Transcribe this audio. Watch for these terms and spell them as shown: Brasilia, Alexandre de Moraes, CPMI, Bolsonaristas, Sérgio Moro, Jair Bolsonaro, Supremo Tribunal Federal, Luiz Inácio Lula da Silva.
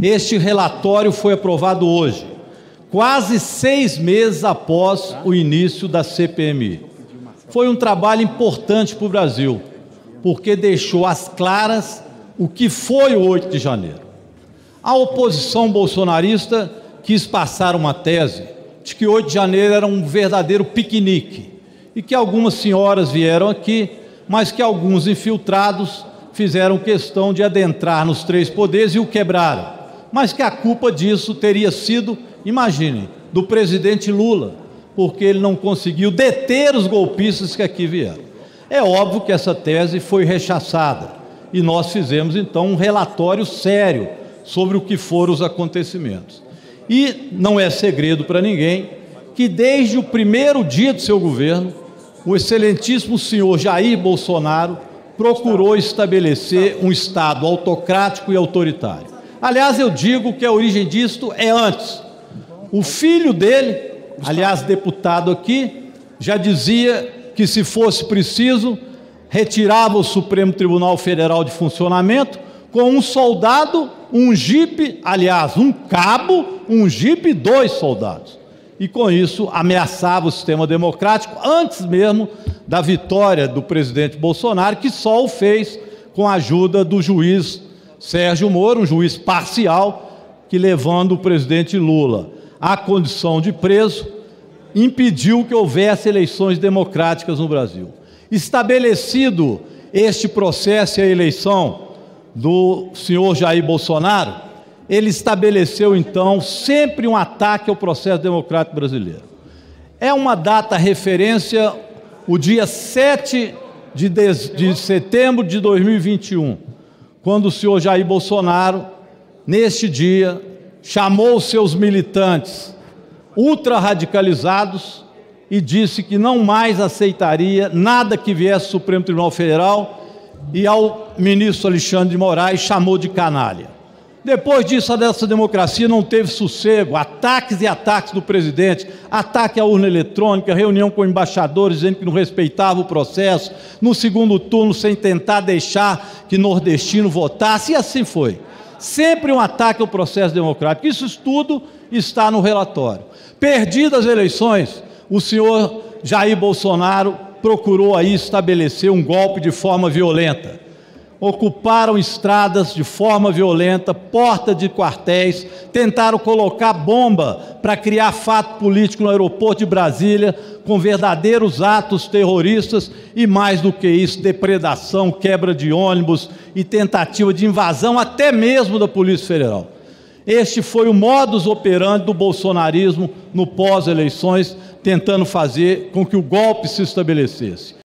Este relatório foi aprovado hoje, quase 6 meses após o início da CPMI. Foi um trabalho importante para o Brasil, porque deixou às claras o que foi o 8 de janeiro. A oposição bolsonarista quis passar uma tese de que 8 de janeiro era um verdadeiro piquenique e que algumas senhoras vieram aqui, mas que alguns infiltrados fizeram questão de adentrar nos 3 poderes e o quebraram, mas que a culpa disso teria sido, imaginem, do presidente Lula, porque ele não conseguiu deter os golpistas que aqui vieram. É óbvio que essa tese foi rechaçada e nós fizemos então um relatório sério sobre o que foram os acontecimentos. E não é segredo para ninguém que desde o primeiro dia do seu governo, o excelentíssimo senhor Jair Bolsonaro procurou estabelecer um Estado autocrático e autoritário. Aliás, eu digo que a origem disto é antes. O filho dele, aliás, deputado aqui, já dizia que, se fosse preciso, retirava o Supremo Tribunal Federal de funcionamento com um soldado, um jipe, aliás, um cabo, um jipe e 2 soldados. E com isso ameaçava o sistema democrático antes mesmo da vitória do presidente Bolsonaro, que só o fez com a ajuda do juiz Sérgio Moro, um juiz parcial, que, levando o presidente Lula à condição de preso, impediu que houvesse eleições democráticas no Brasil. Estabelecido este processo e a eleição do senhor Jair Bolsonaro, ele estabeleceu então sempre um ataque ao processo democrático brasileiro. É uma data referência o dia 7 de setembro de 2021, quando o senhor Jair Bolsonaro, neste dia, chamou seus militantes ultra-radicalizados e disse que não mais aceitaria nada que viesse do Supremo Tribunal Federal, e ao ministro Alexandre de Moraes chamou de canalha. Depois disso, a nossa democracia não teve sossego, ataques e ataques do presidente, ataque à urna eletrônica, reunião com embaixadores dizendo que não respeitava o processo, no segundo turno sem tentar deixar que nordestino votasse, e assim foi. Sempre um ataque ao processo democrático. Isso tudo está no relatório. Perdidas as eleições, o senhor Jair Bolsonaro procurou aí estabelecer um golpe de forma violenta. Ocuparam estradas de forma violenta, porta de quartéis, tentaram colocar bomba para criar fato político no aeroporto de Brasília, com verdadeiros atos terroristas e, mais do que isso, depredação, quebra de ônibus e tentativa de invasão até mesmo da Polícia Federal. Este foi o modus operandi do bolsonarismo no pós-eleições, tentando fazer com que o golpe se estabelecesse.